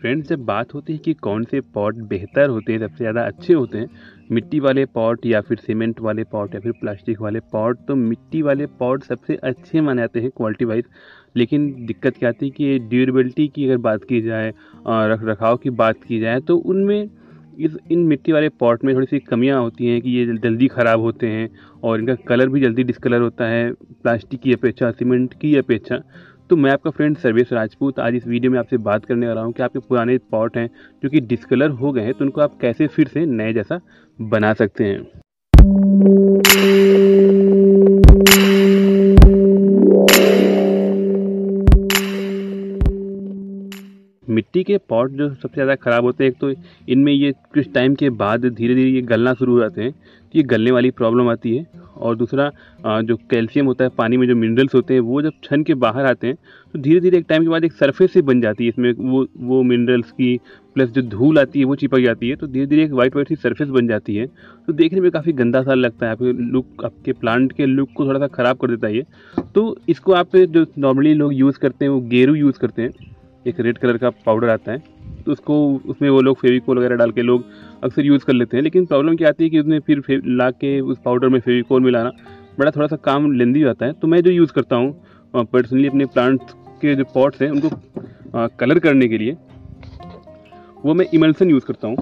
Friends, जब बात होती है कि कौन से पॉट बेहतर होते हैं, सबसे ज़्यादा अच्छे होते हैं, मिट्टी वाले पॉट या फिर सीमेंट वाले पॉट या फिर प्लास्टिक वाले पॉट, तो मिट्टी वाले पॉट सबसे अच्छे माने जाते हैं क्वालिटी वाइज। लेकिन दिक्कत क्या आती है कि ड्यूरेबिलिटी की अगर बात की जाए, रख रखाव की बात की जाए, तो उनमें इन मिट्टी वाले पॉट में थोड़ी सी कमियां होती हैं कि ये जल्दी ख़राब होते हैं और इनका कलर भी जल्दी डिस्कलर होता है प्लास्टिक की अपेक्षा, सीमेंट की अपेक्षा। तो मैं आपका फ्रेंड सुरेश राजपूत आज इस वीडियो में आपसे बात करने आ रहा हूँ कि आपके पुराने पॉट हैं जो कि डिस्कलर हो गए हैं, तो उनको आप कैसे फिर से नए जैसा बना सकते हैं। मिट्टी के पॉट जो सबसे ज़्यादा ख़राब होते हैं, एक तो इनमें ये कुछ टाइम के बाद धीरे धीरे ये गलना शुरू हो जाते हैं, तो ये गलने वाली प्रॉब्लम आती है। और दूसरा जो कैल्शियम होता है पानी में, जो मिनरल्स होते हैं, वो जब छन के बाहर आते हैं तो धीरे धीरे एक टाइम के बाद एक सरफेस ही बन जाती है इसमें, वो मिनरल्स की प्लस जो धूल आती है वो चिपक जाती है, तो धीरे धीरे एक वाइट सी सरफेस बन जाती है। तो देखने में काफ़ी गंदा सा लगता है, आपके लुक, आपके प्लांट के लुक को थोड़ा सा ख़राब कर देता है ये। तो इसको आप जो नॉर्मली लोग यूज़ करते हैं वो गेरू यूज़ करते हैं, एक रेड कलर का पाउडर आता है, तो उसको उसमें वो लोग फेविकोल वगैरह डाल के लोग अक्सर यूज़ कर लेते हैं। लेकिन प्रॉब्लम क्या आती है कि उसमें फिर ला के उस पाउडर में फेविकोल मिलाना बड़ा थोड़ा सा काम लेंदी हो जाता है। तो मैं जो यूज़ करता हूँ पर्सनली अपने प्लांट्स के जो पॉट्स हैं उनको कलर करने के लिए, वो मैं इमल्सन यूज़ करता हूँ।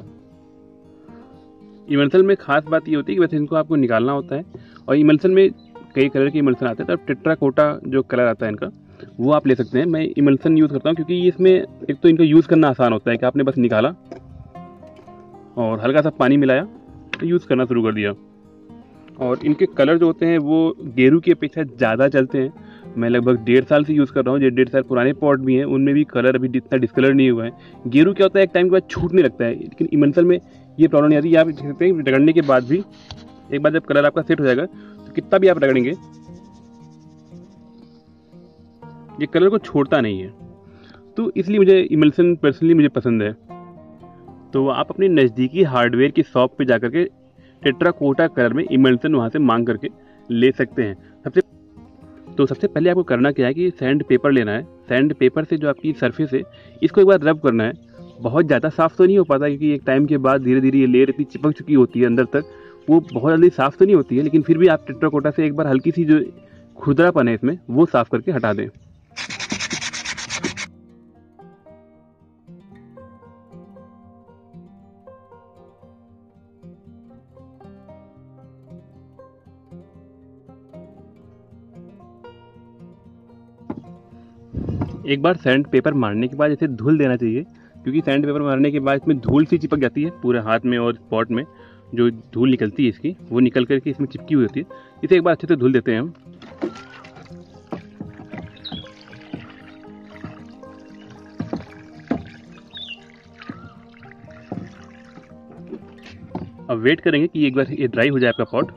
इमल्सन में ख़ास बात ये होती है कि वैसे इनको आपको निकालना होता है, और इमल्सन में कई कलर के इमल्सन आते हैं, तो टेट्राकोटा जो कलर आता है इनका वो आप ले सकते हैं। मैं इमल्सन यूज़ करता हूँ क्योंकि इसमें एक तो इनका यूज़ करना आसान होता है कि आपने बस निकाला और हल्का सा पानी मिलाया तो यूज़ करना शुरू कर दिया। और इनके कलर जो होते हैं वो गेरू की अपेक्षा ज़्यादा चलते हैं। मैं लगभग 1.5 साल से यूज़ कर रहा हूँ, जो 1.5 साल पुराने पॉट भी हैं उनमें भी कलर अभी इतना डिस्कलर नहीं हुआ है। गेरू क्या होता है, एक टाइम के बाद छूटने लगता है, लेकिन इमल्सन में ये प्रॉब्लम नहीं आती। आप देख सकते हैं रगड़ने के बाद भी, एक बार जब कलर आपका सेट हो जाएगा तो कितना भी आप रगड़ेंगे ये कलर को छोड़ता नहीं है। तो इसलिए मुझे इमल्सन पर्सनली मुझे पसंद है। तो आप अपने नज़दीकी हार्डवेयर की शॉप पे जा करके टेट्राकोटा कलर में इमल्सन वहाँ से मांग करके ले सकते हैं। सबसे पहले आपको करना क्या है कि सैंड पेपर लेना है। सैंड पेपर से जो आपकी सरफेस है इसको एक बार रब करना है। बहुत ज़्यादा साफ़ तो नहीं हो पाता क्योंकि एक टाइम के बाद धीरे धीरे ये लेयर इतनी चिपक चुकी होती है अंदर तक, वो बहुत जल्दी साफ़ तो नहीं होती है, लेकिन फिर भी आप टेट्राकोटा से एक बार हल्की सी जो खुरदरापन है इसमें वो साफ़ करके हटा दें। एक बार सैंड पेपर मारने के बाद इसे धुल देना चाहिए, क्योंकि सैंड पेपर मारने के बाद इसमें धूल सी चिपक जाती है पूरे हाथ में, और पॉट में जो धूल निकलती है इसकी वो निकल करके इसमें चिपकी हुई होती है। इसे एक बार अच्छे से धुल देते हैं हम। अब वेट करेंगे कि एक बार ये ड्राई हो जाए आपका पॉट।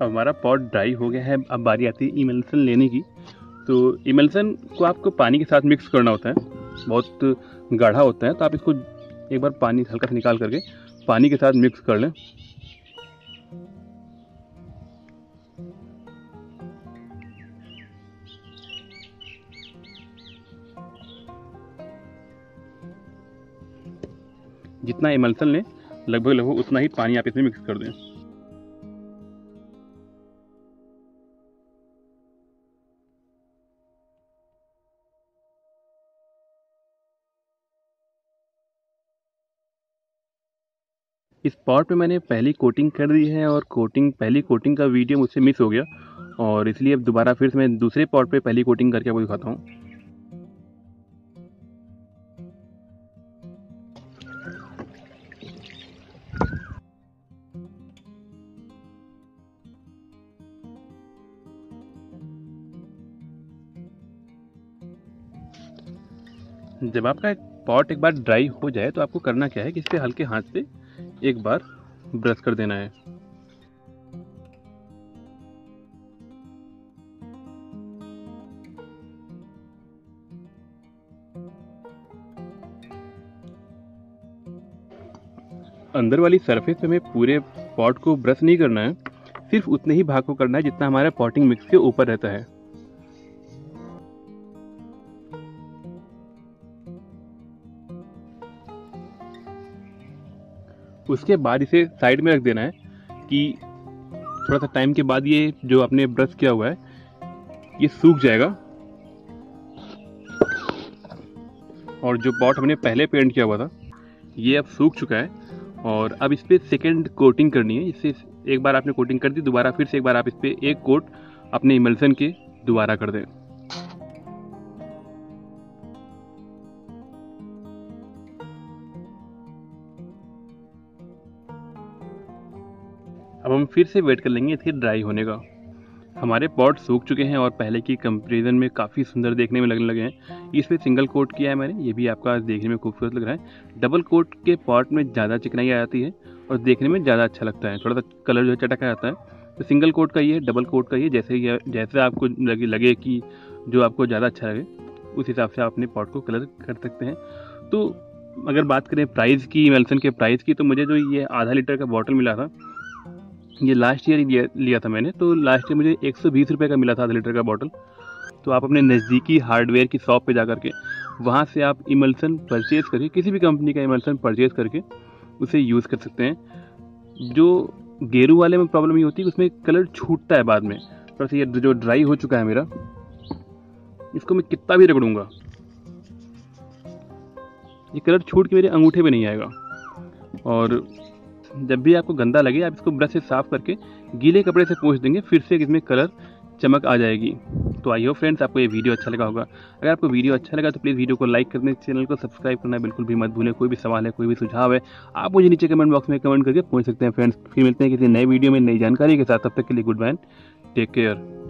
अब हमारा पॉट ड्राई हो गया है, अब बारी आती है इमल्सन लेने की। तो इमल्सन को आपको पानी के साथ मिक्स करना होता है, बहुत गाढ़ा होता है, तो आप इसको एक बार पानी हल्का सा निकाल करके पानी के साथ मिक्स कर लें। जितना इमल्सन लें लगभग उतना ही पानी आप इसमें मिक्स कर दें। इस पॉट पे मैंने पहली कोटिंग कर दी है, और पहली कोटिंग का वीडियो मुझसे मिस हो गया, और इसलिए अब दोबारा फिर से मैं दूसरे पॉट पे पहली कोटिंग करके आपको दिखाता हूँ। जब आपका पॉट एक बार ड्राई हो जाए तो आपको करना क्या है कि इससे हल्के हाथ से एक बार ब्रश कर देना है। अंदर वाली सरफेस पे हमें पूरे पॉट को ब्रश नहीं करना है, सिर्फ उतने ही भाग को करना है जितना हमारा पॉटिंग मिक्स के ऊपर रहता है। उसके बाद इसे साइड में रख देना है कि थोड़ा सा टाइम के बाद ये जो आपने ब्रश किया हुआ है ये सूख जाएगा और जो पॉट हमने पहले पेंट किया हुआ था ये अब सूख चुका है और अब इस पर सेकेंड कोटिंग करनी है। इससे एक बार आपने कोटिंग कर दी, दोबारा फिर से एक बार आप इस पर एक कोट अपने इमल्सन के दोबारा कर दें। अब हम फिर से वेट कर लेंगे फिर ड्राई होने का। हमारे पॉट सूख चुके हैं और पहले की कंपैरिजन में काफ़ी सुंदर देखने में लगने लगे हैं। इस पर सिंगल कोट किया है मैंने, ये भी आपका देखने में खूबसूरत लग रहा है। डबल कोट के पॉट में ज़्यादा चिकनाई आ जाती है और देखने में ज़्यादा अच्छा लगता है, थोड़ा सा कलर जो है चटक जाता है। तो सिंगल कोट का ये, डबल कोट का ये, जैसे आपको लगे कि जो आपको ज़्यादा अच्छा लगे उस हिसाब से आप अपने पॉट को कलर कर सकते हैं। तो अगर बात करें प्राइस की, इमल्सन के प्राइस की, तो मुझे जो ये आधा लीटर का बॉटल मिला था ये लास्ट ईयर लिया था मैंने, तो लास्ट ईयर मुझे 120 रुपये का मिला था आधा लीटर का बॉटल। तो आप अपने नज़दीकी हार्डवेयर की शॉप पे जा करके वहाँ से आप इमल्सन परचेज़ करके, किसी भी कंपनी का इमल्सन परचेज़ करके उसे यूज़ कर सकते हैं। जो गेरू वाले में प्रॉब्लम ये होती है उसमें कलर छूटता है बाद में। थोड़ा सा ये जो ड्राई हो चुका है मेरा, इसको मैं कितना भी रगड़ूँगा ये कलर छूट के मेरे अंगूठे पर नहीं आएगा। और जब भी आपको गंदा लगे आप इसको ब्रश से साफ करके गीले कपड़े से पोंछ देंगे, फिर से इसमें कलर चमक आ जाएगी। तो आई होप फ्रेंड्स आपको ये वीडियो अच्छा लगा होगा। अगर आपको वीडियो अच्छा लगा तो प्लीज़ वीडियो को लाइक करने, चैनल को सब्सक्राइब करना बिल्कुल भी मत भूलें। कोई भी सवाल है, कोई भी सुझाव है, आप मुझे नीचे कमेंट बॉक्स में कमेंट करके पूछ सकते हैं फ्रेंड्स। फिर मिलते हैं किसी नए वीडियो में नई जानकारी के साथ, तब तक के लिए गुड बाय, टेक केयर।